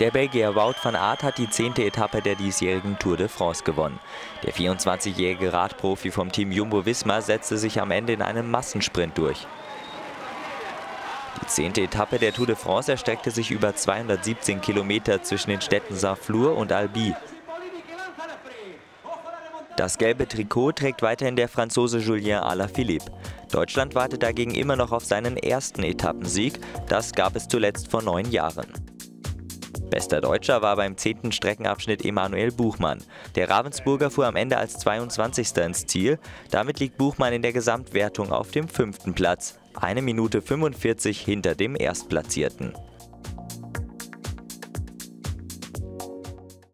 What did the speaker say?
Der Belgier Wout van Aert hat die 10. Etappe der diesjährigen Tour de France gewonnen. Der 24-jährige Radprofi vom Team Jumbo-Visma setzte sich am Ende in einem Massensprint durch. Die 10. Etappe der Tour de France erstreckte sich über 217 Kilometer zwischen den Städten Saint-Flour und Albi. Das gelbe Trikot trägt weiterhin der Franzose Julien Alaphilippe. Deutschland wartet dagegen immer noch auf seinen ersten Etappensieg. Das gab es zuletzt vor 9 Jahren. Bester Deutscher war beim 10. Streckenabschnitt Emanuel Buchmann. Der Ravensburger fuhr am Ende als 22. ins Ziel. Damit liegt Buchmann in der Gesamtwertung auf dem 5. Platz, 1 Minute 45 hinter dem Erstplatzierten.